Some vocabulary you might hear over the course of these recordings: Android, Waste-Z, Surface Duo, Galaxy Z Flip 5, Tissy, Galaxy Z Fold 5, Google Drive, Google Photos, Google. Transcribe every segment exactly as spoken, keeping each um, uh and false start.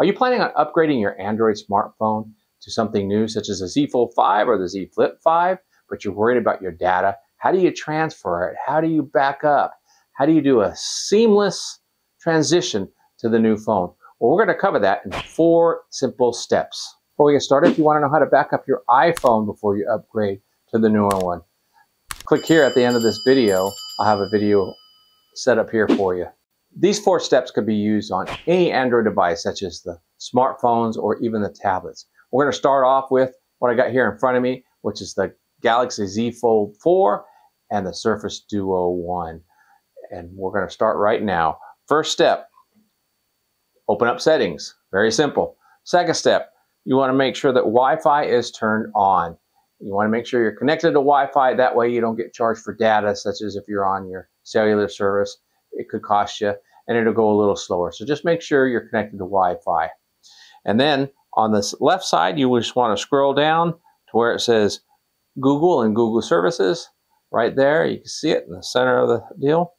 Are you planning on upgrading your Android smartphone to something new, such as the Z Fold five or the Z Flip five, but you're worried about your data? How do you transfer it? How do you back up? How do you do a seamless transition to the new phone? Well, we're going to cover that in four simple steps. Before we get started, if you want to know how to back up your iPhone before you upgrade to the newer one, click here at the end of this video. I'll have a video set up here for you. These four steps could be used on any Android device, such as the smartphones or even the tablets. We're going to start off with what I got here in front of me, which is the Galaxy Z Fold four and the Surface Duo one. And we're going to start right now. First step, open up settings. Very simple. Second step, you want to make sure that Wi-Fi is turned on. You want to make sure you're connected to Wi-Fi. That way you don't get charged for data, such as if you're on your cellular service. It could cost you, and it'll go a little slower. So just make sure you're connected to Wi-Fi. And then on this left side, you just want to scroll down to where it says Google and Google Services. Right there, you can see it in the center of the deal.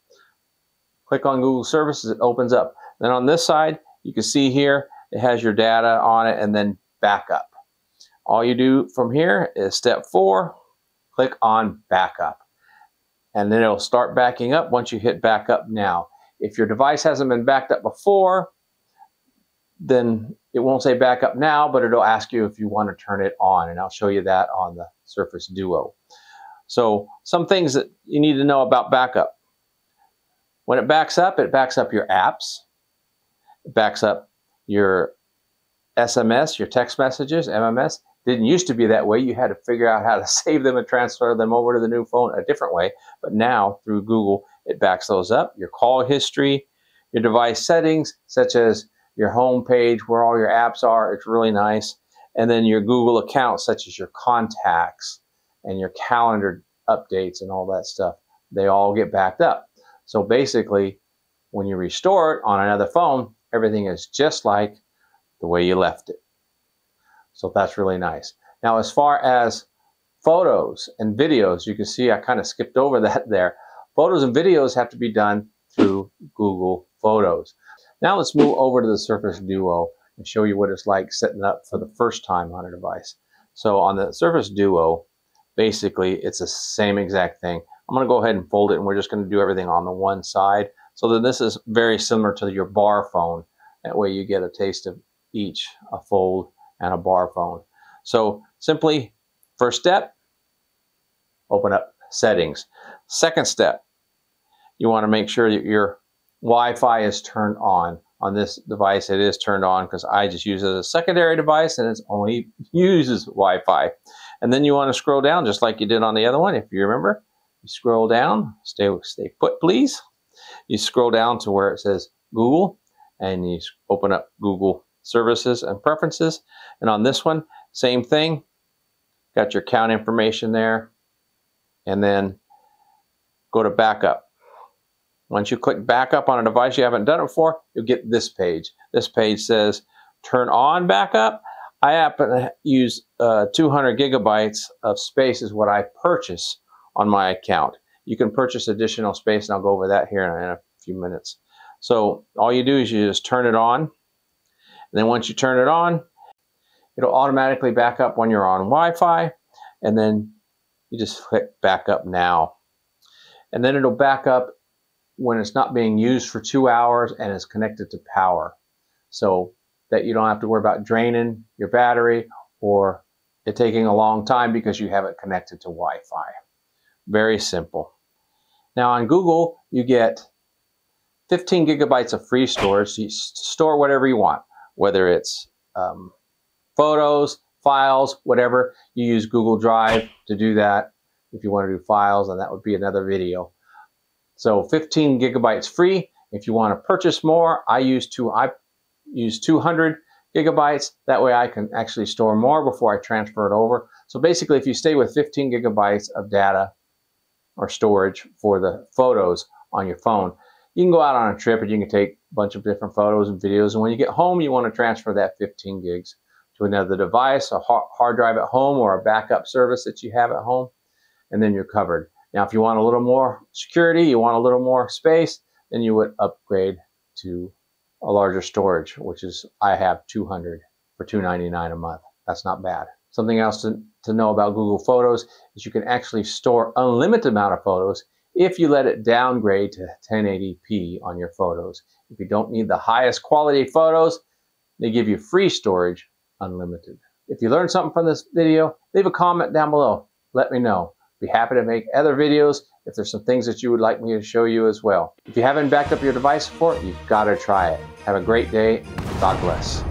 Click on Google Services, it opens up. Then on this side, you can see here, it has your data on it and then backup. All you do from here is step four, click on backup. And then it'll start backing up once you hit backup now. If your device hasn't been backed up before, then it won't say backup now, but it'll ask you if you want to turn it on. And I'll show you that on the Surface Duo. So some things that you need to know about backup. When it backs up, it backs up your apps. It backs up your S M S, your text messages, M M S. Didn't used to be that way. You had to figure out how to save them and transfer them over to the new phone a different way. But now through Google, it backs those up. Your call history, your device settings, such as your home page where all your apps are. It's really nice. And then your Google accounts, such as your contacts and your calendar updates and all that stuff. They all get backed up. So basically, when you restore it on another phone, everything is just like the way you left it. So that's really nice. Now, as far as photos and videos, you can see I kind of skipped over that there. Photos and videos have to be done through Google Photos. Now let's move over to the Surface Duo and show you what it's like setting up for the first time on a device. So on the Surface Duo, basically it's the same exact thing. I'm gonna go ahead and fold it, and we're just gonna do everything on the one side. So then this is very similar to your bar phone. That way you get a taste of each, a fold and a bar phone. So simply, first step, open up settings. Second step, you wanna make sure that your Wi-Fi is turned on. On this device, it is turned on because I just use it as a secondary device and it only uses Wi-Fi. And then you wanna scroll down just like you did on the other one, if you remember. You scroll down, stay, stay put please. You scroll down to where it says Google, and you open up Google Services and Preferences. And on this one, same thing. Got your account information there. And then go to backup. Once you click backup on a device you haven't done it before, you'll get this page. This page says, turn on backup. I happen to use uh, two hundred gigabytes of space is what I purchase on my account. You can purchase additional space, and I'll go over that here in a few minutes. So all you do is you just turn it on. And then once you turn it on, it'll automatically back up when you're on Wi-Fi. And then you just click back up now. And then it'll back up when it's not being used for two hours and it's connected to power. So that you don't have to worry about draining your battery or it taking a long time because you haven't connected to Wi-Fi. Very simple. Now on Google, you get fifteen gigabytes of free storage. You store whatever you want, whether it's um, photos, files, whatever. You use Google Drive to do that. If you want to do files, and that would be another video. So fifteen gigabytes free. If you want to purchase more, I use two, I use two hundred gigabytes. That way I can actually store more before I transfer it over. So basically, if you stay with fifteen gigabytes of data or storage for the photos on your phone, you can go out on a trip and you can take a bunch of different photos and videos. And when you get home, you want to transfer that fifteen gigs to another device, a hard drive at home, or a backup service that you have at home, and then you're covered. Now, if you want a little more security, you want a little more space, then you would upgrade to a larger storage, which is, I have two hundred for two ninety-nine a month. That's not bad. Something else to, to know about Google Photos is you can actually store unlimited amount of photos if you let it downgrade to ten eighty p on your photos. If you don't need the highest quality photos, they give you free storage, unlimited. If you learned something from this video, leave a comment down below. Let me know. Be happy to make other videos if there's some things that you would like me to show you as well. If you haven't backed up your device before, you've got to try it. Have a great day. God bless.